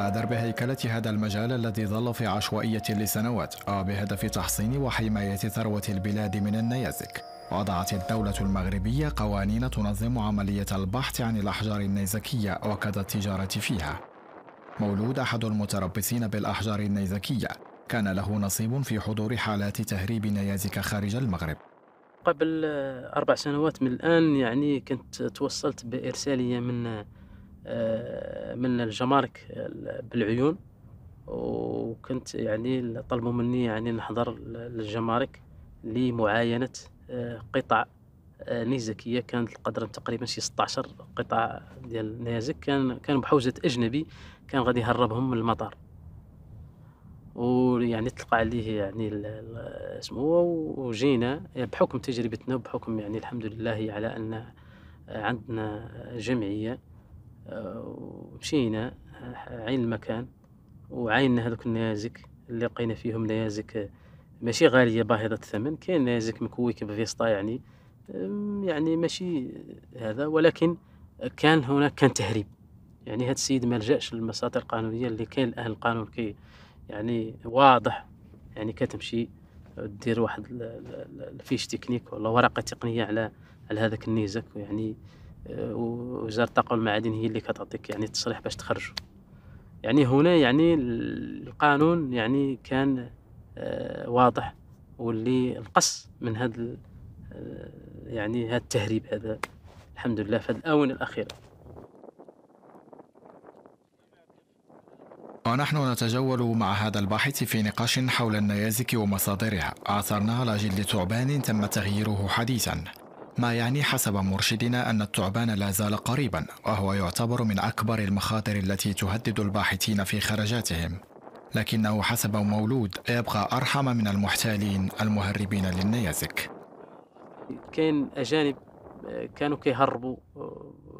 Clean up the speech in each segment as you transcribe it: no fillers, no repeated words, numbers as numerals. على درب هيكلة هذا المجال الذي ظل في عشوائية لسنوات بهدف تحصين وحماية ثروة البلاد من النيازك. وضعت الدولة المغربية قوانين تنظم عملية البحث عن الأحجار النيزكية وكذا التجارة فيها. مولود أحد المتربصين بالأحجار النيزكية كان له نصيب في حضور حالات تهريب نيازك خارج المغرب. قبل 4 سنوات من الآن يعني كنت توصلت بإرسالية من الجمارك بالعيون، وكنت يعني طلبوا مني يعني نحضر للجمارك لمعاينة قطع نيزكية. كانت القدر تقريبا شي 16 قطع ديال نيازك كان بحوزة أجنبي، كان غادي يهربهم من المطار، ويعني تلقى عليه يعني اسمه. وجينا بحكم تجربتنا وبحكم يعني الحمد لله على أن عندنا جمعية، ومشينا عين المكان وعيننا هذوك النيازك اللي لقينا فيهم نيازك ماشي غالية باهظة الثمن. كاين نيازك مكوي كيما فيسطا يعني ماشي هذا، ولكن كان هناك تهريب. يعني هذا السيد ما لجاش للمساطر القانونية اللي كاين الآن القانون كي يعني واضح، يعني كتمشي دير واحد الفيش تكنيك ولا ورقة تقنية على هذاك النيزك، ويعني وزارة الطاقة والمعادن هي اللي كتعطيك يعني التصريح باش تخرجو. يعني هنا يعني القانون يعني كان واضح، واللي نقص من هذا يعني هذا التهريب هذا الحمد لله في هذه الآونة الأخيرة. ونحن نتجول مع هذا الباحث في نقاش حول النيازك ومصادرها. عثرنا على جلد ثعبان تم تغييره حديثا، ما يعني حسب مرشدنا أن الثعبان لا زال قريبا، وهو يعتبر من أكبر المخاطر التي تهدد الباحثين في خرجاتهم، لكنه حسب مولود يبقى أرحم من المحتالين المهربين للنيازك. كاين أجانب كانوا كيهربوا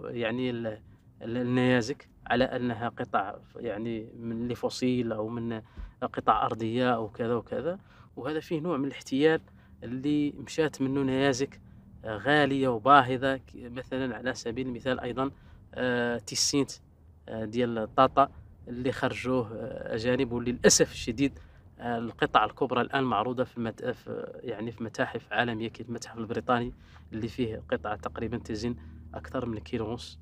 يعني النيازك على أنها قطع يعني من لفوسيل أو من قطع أرضية أو كذا وكذا، وهذا فيه نوع من الاحتيال اللي مشات منه نيازك غالية وباهظة. مثلا على سبيل المثال أيضا تيسينت ديال الطاطا اللي خرجوه أجانب، وللأسف الشديد القطع الكبرى الآن معروضة في متاحف عالمية كالمتحف البريطاني اللي فيه قطعة تقريبا تزن أكثر من كيلو ونص.